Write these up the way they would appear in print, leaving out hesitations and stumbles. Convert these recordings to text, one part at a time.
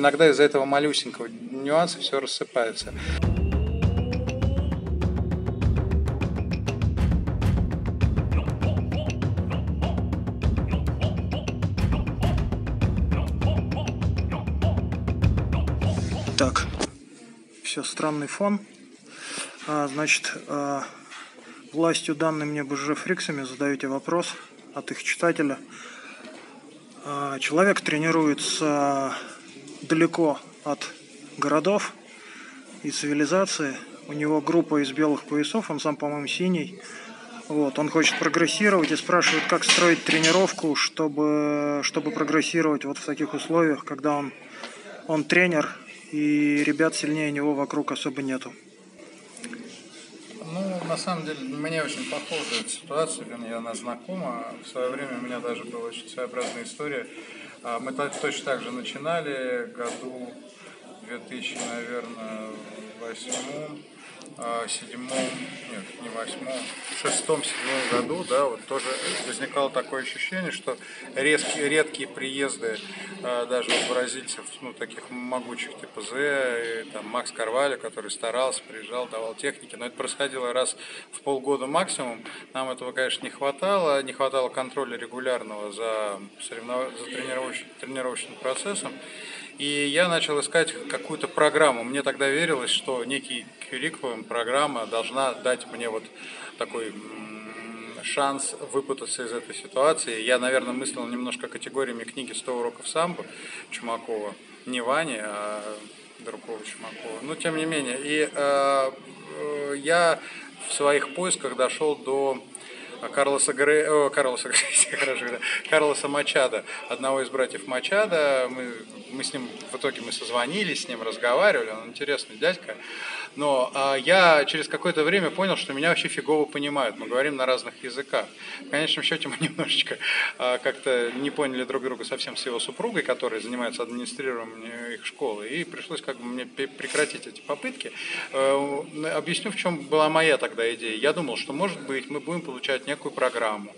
иногда из-за этого малюсенького нюанса все рассыпается. Так, все, странный фон. Значит, властью данной мне БЖЖ Фриксами, задаете вопрос от их читателя. Человек тренируется далеко от городов и цивилизации. У него группа из белых поясов, он сам, по-моему, синий. Вот, он хочет прогрессировать и спрашивает, как строить тренировку, чтобы прогрессировать вот в таких условиях, когда он тренер, и ребят сильнее него вокруг особо нету. Ну, на самом деле, мне очень похожа эта ситуация, вернее, она знакома. В свое время у меня даже была очень своеобразная история. Мы точно так же начинали в году 2006-2007 году, да, вот тоже возникало такое ощущение, что редкие приезды даже вот бразильцев, ну, таких могучих типа Зе, там Макс Карвали, который старался, приезжал, давал техники, но это происходило раз в полгода максимум. Нам этого, конечно, не хватало контроля регулярного за тренировочным процессом. И я начал искать какую-то программу. Мне тогда верилось, что некий кюрикулум, программа должна дать мне вот такой шанс выпутаться из этой ситуации. Я, наверное, мыслил немножко категориями книги «100 уроков самбо» Чумакова. Не Вани, а другого Чумакова. Но тем не менее. И я в своих поисках дошел до Карлоса Мачада, одного из братьев Мачада. Мы с ним в итоге созвонились, с ним разговаривали, он интересный дядька. Но я через какое-то время понял, что меня вообще фигово понимают. Мы говорим на разных языках. В конечном счете мы немножечко как-то не поняли друг друга совсем с его супругой, которая занимается администрированием их школы. И пришлось как бы мне прекратить эти попытки. Объясню, в чем была моя тогда идея. Я думал, что, может быть, мы будем получать некую программу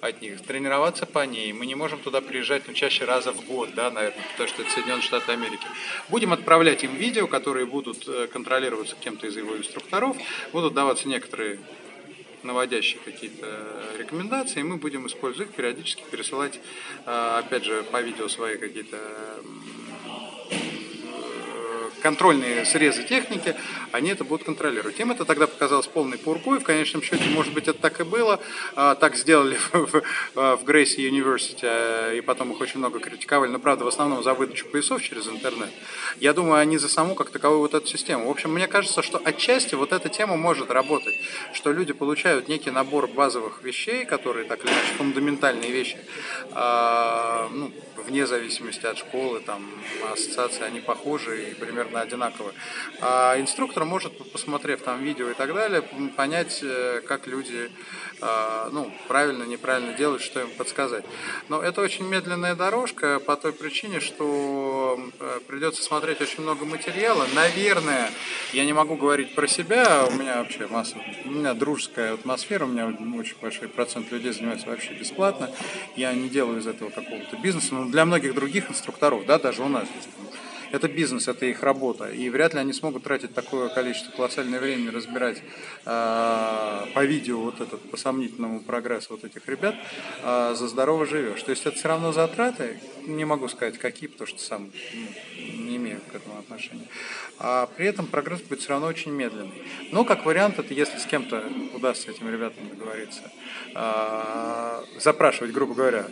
от них, тренироваться по ней. Мы не можем туда приезжать, ну, чаще раза в год, да, наверное, потому что это Соединенные Штаты Америки. Будем отправлять им видео, которые будут контролироваться кем-то из его инструкторов, будут даваться некоторые наводящие какие-то рекомендации, и мы будем использовать их, периодически пересылать, опять же, по видео свои какие-то контрольные срезы техники, они это будут контролировать. Им это тогда показалось полной пургой, в конечном счете, может быть, это так и было. Так сделали в Грейси Юниверсити, и потом их очень много критиковали, но, правда, в основном за выдачу поясов через интернет. Я думаю, они за саму, как таковую, вот эту систему. В общем, мне кажется, что отчасти вот эта тема может работать, что люди получают некий набор базовых вещей, которые, так или иначе, фундаментальные вещи, ну, вне зависимости от школы, там, ассоциации, они похожи и примерно одинаковы. А инструктор может, посмотрев там видео и так далее, понять, как люди, ну, правильно, неправильно делают, что им подсказать. Но это очень медленная дорожка по той причине, что придется смотреть очень много материала. Наверное, я не могу говорить про себя, у меня вообще масса, у меня дружеская атмосфера, у меня очень большой процент людей занимается вообще бесплатно, я не делаю из этого какого-то бизнеса, но для многих других инструкторов, да, даже у нас здесь, это бизнес, это их работа, и вряд ли они смогут тратить такое количество колоссальное времени разбирать по видео вот этот, по сомнительному прогрессу вот этих ребят, за здорово живешь. То есть это все равно затраты, не могу сказать какие, потому что сам не имею к этому отношения. А при этом прогресс будет все равно очень медленный. Но как вариант, это если с кем-то удастся этим ребятам договориться, запрашивать, грубо говоря,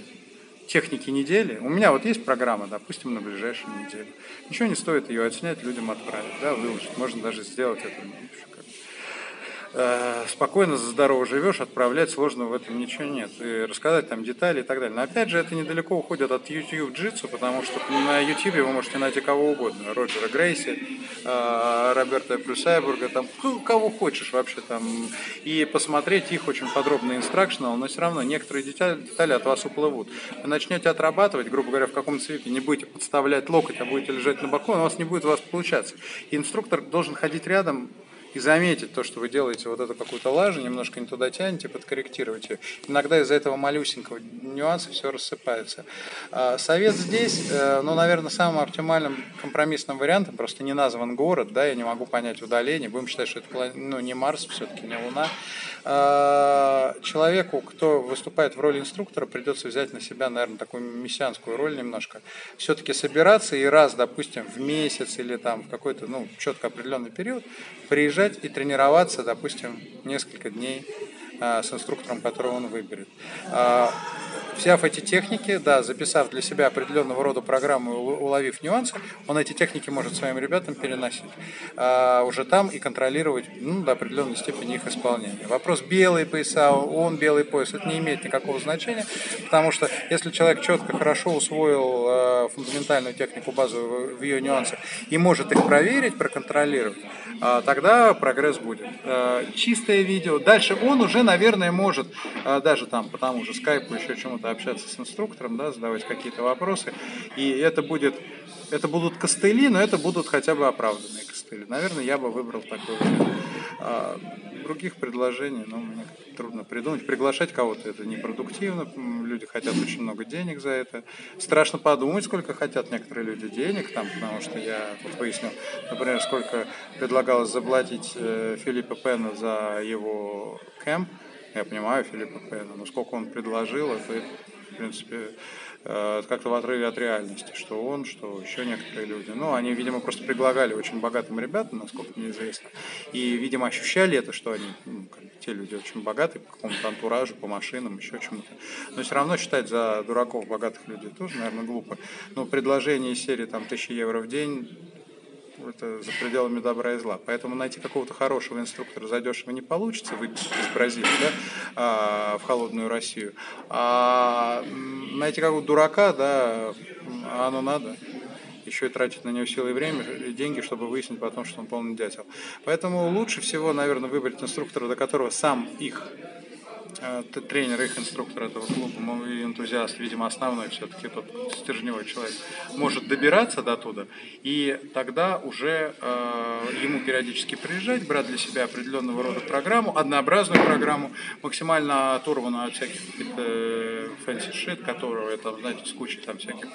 техники недели. У меня вот есть программа, допустим, на ближайшую неделю. Ничего не стоит ее отснять, людям отправить, да, выложить. Можно даже сделать это. Спокойно, за здорово живешь, отправлять, сложно в этом ничего нет. И рассказать там детали и так далее. Но опять же, это недалеко уходит от YouTube джитсу, потому что на YouTube вы можете найти кого угодно. Роджера Грейси, Роберта Плюсайбурга, там, кого хочешь вообще там. И посмотреть их очень подробный инстракшнл, но все равно некоторые детали от вас уплывут. Вы начнете отрабатывать, грубо говоря, в каком-то свете, не будете подставлять локоть, а будете лежать на боку, но у вас не будет получаться. И инструктор должен ходить рядом, и заметить то, что вы делаете вот эту какую-то лажу, немножко не туда тянете, подкорректировать ее. Иногда из-за этого малюсенького нюанса все рассыпается. Совет здесь, ну, наверное, самым оптимальным компромиссным вариантом, просто не назван город, да, я не могу понять удаление, будем считать, что это, ну, не Марс, все-таки не Луна. Человеку, кто выступает в роли инструктора, придется взять на себя, наверное, такую мессианскую роль немножко. Все-таки собираться и раз, допустим, в месяц или там в какой-то, ну, четко определенный период приезжать и тренироваться, допустим, несколько дней с инструктором, которого он выберет. Взяв эти техники, да, записав для себя определенного рода программу, уловив нюансы, он эти техники может своим ребятам переносить уже там и контролировать, ну, до определенной степени их исполнение. Вопрос белые пояса, он белый пояс, это не имеет никакого значения, потому что если человек четко, хорошо усвоил фундаментальную технику, базу в ее нюансах и может их проверить, проконтролировать, тогда прогресс будет. Чистое видео. Дальше он уже, наверное, может даже там по тому же скайпу еще чему-то общаться с инструктором, да, задавать какие-то вопросы. И это будут костыли, но это будут хотя бы оправданные костыли. Наверное, я бы выбрал такой вариант. Других предложений, ну, мне трудно придумать. Приглашать кого-то — это непродуктивно. Люди хотят очень много денег за это. Страшно подумать, сколько хотят некоторые люди денег, там, потому что я тут выяснил, например, сколько предлагалось заплатить Филиппо Пено за его кэмп. Я понимаю Филиппо Пено, но сколько он предложил, это, в принципе, как-то в отрыве от реальности, что он, что еще некоторые люди. Ну, они, видимо, просто предлагали очень богатым ребятам, насколько мне известно, и, видимо, ощущали это, что они, ну, те люди очень богаты по какому-то антуражу, по машинам, еще чему-то. Но все равно считать за дураков богатых людей тоже, наверное, глупо. Но предложение из серии там 1000 евро в день — это за пределами добра и зла. Поэтому найти какого-то хорошего инструктора задешево не получится, выписать из Бразилии, да, в холодную Россию. А найти какого-то дурака, да, оно надо. Еще и тратить на него силы и время, и деньги, чтобы выяснить потом, что он полный дятел. Поэтому лучше всего, наверное, выбрать инструктора, до которого сам их тренер, их инструктор этого клуба, мой энтузиаст, видимо, основной все-таки тот стержневой человек, может добираться до туда, и тогда уже ему периодически приезжать, брать для себя определенного рода программу, однообразную программу, максимально оторванную от всяких фэнси-шит, которого, там, знаете, с кучей там всяких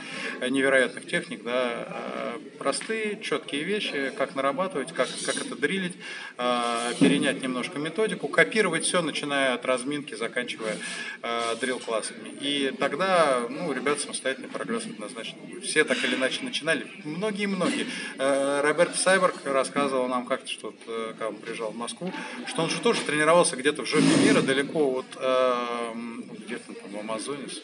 невероятных техник, да, простые, четкие вещи, как нарабатывать, как это дрилить, перенять немножко методику, копировать все, начиная от разминки, заканчивая дрилл-классами. И тогда, ну, ребят, самостоятельный прогресс однозначно. Все так или иначе начинали. Многие-многие. Роберт Сайборг рассказывал нам как-то, что когда он приезжал в Москву, что он же тоже тренировался где-то в жопе мира, далеко от где-то там в Амазонис.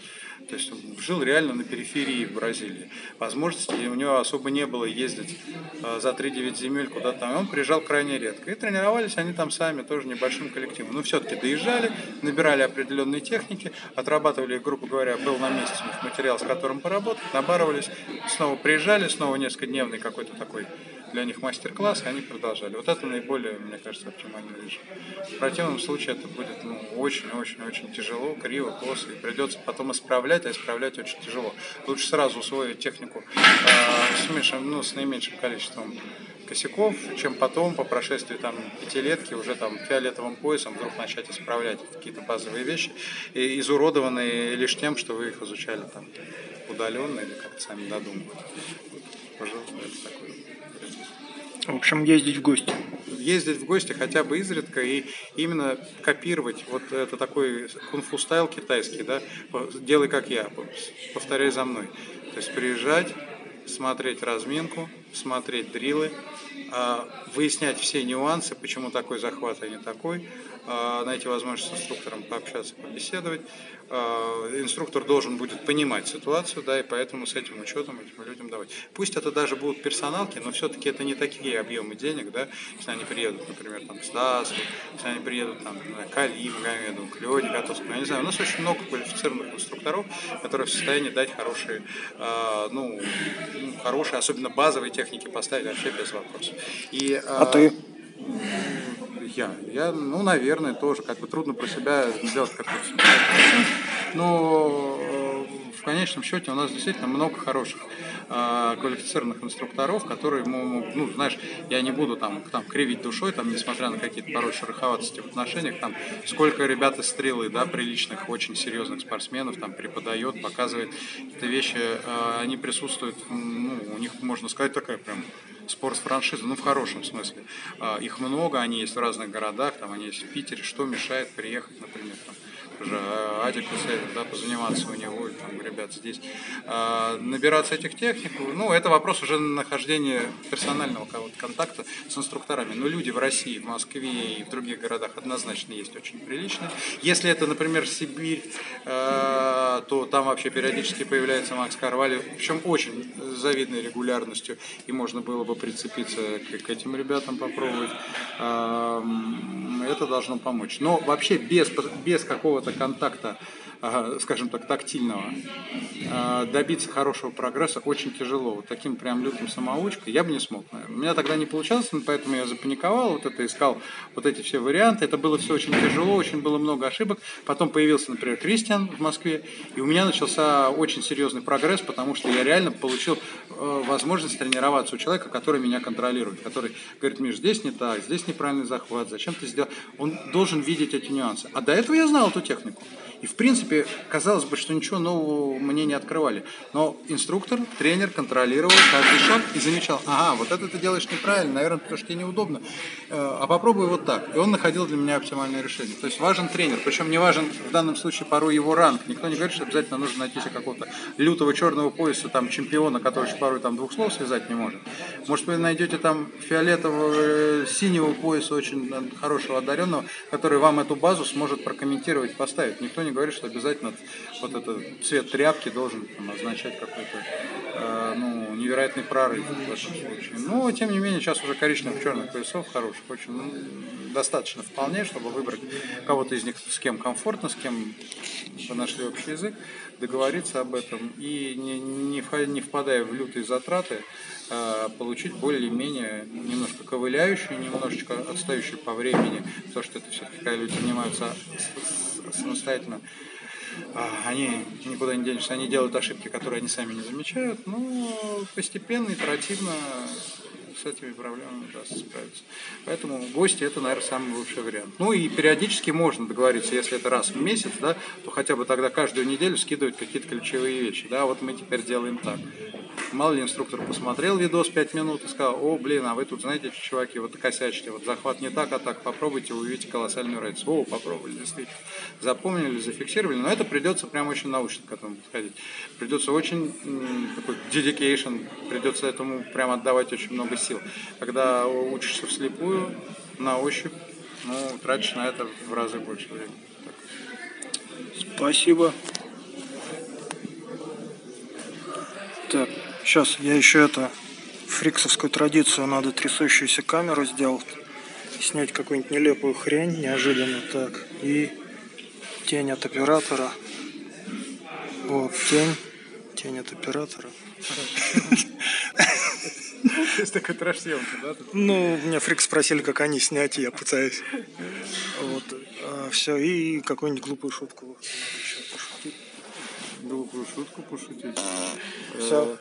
То есть он жил реально на периферии в Бразилии. Возможностей у него особо не было ездить за 3-9 земель куда-то там. И он приезжал крайне редко. И тренировались они там сами, тоже небольшим коллективом. Но все-таки доезжали, набирали определенные техники, отрабатывали, грубо говоря, был на месте у них материал, с которым поработать, набарывались, снова приезжали, снова несколькодневный какой-то такой для них мастер-класс, и они продолжали. Вот это наиболее, мне кажется, оптимальный режим. В противном случае это будет очень-очень-очень тяжело, криво, косо, и придется потом исправлять, а исправлять очень тяжело. Лучше сразу усвоить технику с наименьшим количеством косяков, чем потом, по прошествии там 5-летки, уже там фиолетовым поясом вдруг начать исправлять какие-то базовые вещи, изуродованные лишь тем, что вы их изучали там удаленно или как-то сами додумали. Пожалуйста, это такой. В общем, ездить в гости. Ездить в гости хотя бы изредка и именно копировать. Вот это такой кунг-фу стайл китайский, да? Делай как я, повторяй за мной. То есть приезжать, смотреть разминку, смотреть дрилы, выяснять все нюансы, почему такой захват, а не такой, найти возможность с инструктором пообщаться, побеседовать. Инструктор должен будет понимать ситуацию, да, и поэтому с этим учетом этим людям давать. Пусть это даже будут персоналки, но все-таки это не такие объемы денег, да, если они приедут, например, там, к Стасу, если они приедут там, к Калиму Гамеду, к Лёде Готовскому, я не знаю, у нас очень много квалифицированных инструкторов, которые в состоянии дать хорошие, хорошие, особенно базовые техники поставить вообще без вопросов. И, а ты? Я, ну, наверное, тоже, как бы трудно про себя сделать какой-то, но конечном счете у нас действительно много хороших квалифицированных инструкторов, которые, ну, знаешь, я не буду там кривить душой, там, несмотря на какие-то порой шероховатости в отношениях, там, сколько ребят из стрелы, да, приличных, очень серьезных спортсменов, там, преподает, показывает какие-то вещи, они присутствуют, ну, у них, можно сказать, такая прям спортфраншиза, ну, в хорошем смысле. Их много, они есть в разных городах, там, они есть в Питере, что мешает приехать, например, там, уже Ади Кусей, да, позаниматься у него, там, ребят здесь. Набираться этих техников, ну, это вопрос уже нахождения персонального контакта с инструкторами. Но люди в России, в Москве и в других городах однозначно есть очень приличные. Если это, например, Сибирь, то там вообще периодически появляется Макс Карвали, причем очень завидной регулярностью, и можно было бы прицепиться к этим ребятам, попробовать. Это должно помочь. Но вообще без какого-то контакта, скажем так, тактильного, добиться хорошего прогресса очень тяжело. Вот таким прям лютым самоучкой я бы не смог, наверное. У меня тогда не получалось, поэтому я запаниковал, вот это искал, вот эти все варианты. Это было все очень тяжело, очень было много ошибок. Потом появился, например, Кристиан в Москве, и у меня начался очень серьезный прогресс, потому что я реально получил возможность тренироваться у человека, который меня контролирует, который говорит: Миш, здесь не так, здесь неправильный захват, зачем ты сделал? Он должен видеть эти нюансы. А до этого я знал эту технику. И, в принципе, казалось бы, что ничего нового мне не открывали. Но инструктор, тренер контролировал каждый шаг и замечал: ага, вот это ты делаешь неправильно, наверное, потому что тебе неудобно. А попробуй вот так. И он находил для меня оптимальное решение. То есть важен тренер. Причем не важен в данном случае порой его ранг. Никто не говорит, что обязательно нужно найти себе какого-то лютого черного пояса, там, чемпиона, который порой там двух слов связать не может. Может, вы найдете там фиолетового, синего пояса, очень хорошего, одаренного, который вам эту базу сможет прокомментировать, поставить. Никто не говорит, что обязательно вот этот цвет тряпки должен там означать какой-то ну, невероятный прорыв в этом случае. Но, тем не менее, сейчас уже коричневых, черных поясов хороших очень, ну, достаточно вполне, чтобы выбрать кого-то из них, с кем комфортно, с кем вы нашли общий язык, договориться об этом и не впадая в лютые затраты, получить более-менее немножко ковыляющую, немножечко отстающую по времени, потому что это все-таки, когда люди занимаются самостоятельно, они никуда не денешься, они делают ошибки, которые они сами не замечают, но постепенно, итеративно с этими проблемами удастся справиться. Поэтому гости — это, наверное, самый лучший вариант. Ну и периодически можно договориться, если это раз в месяц, да, то хотя бы тогда каждую неделю скидывать какие-то ключевые вещи. Да, вот мы теперь делаем так. Мало ли инструктор посмотрел видос 5 минут и сказал: о, блин, а вы тут, знаете, чуваки, вот косячите, вот захват не так, а так, попробуйте, вы увидите колоссальную разницу. О, попробовали, действительно. Запомнили, зафиксировали, но это придется прям очень научно к этому подходить. Придется очень такой dedication, придется этому прям отдавать очень много сил. Когда учишься вслепую, на ощупь, ну, тратишь на это в разы больше времени. Так. Спасибо. Так, сейчас я еще это, фриксовскую традицию, надо трясущуюся камеру сделать, снять какую-нибудь нелепую хрень, неожиданно так, и тень от оператора. Вот, тень от оператора. Здесь такой трэш-съемка, да? Ну, меня фрикс спросили, как они снять, и я пытаюсь. Вот, все, и какую-нибудь глупую шутку. Глупую шутку пошутить. Все.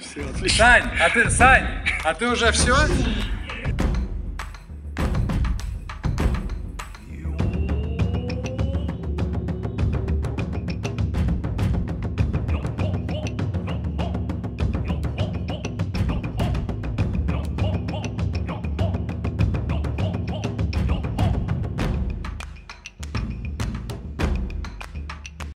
Все, отлично. Сань, а ты уже все?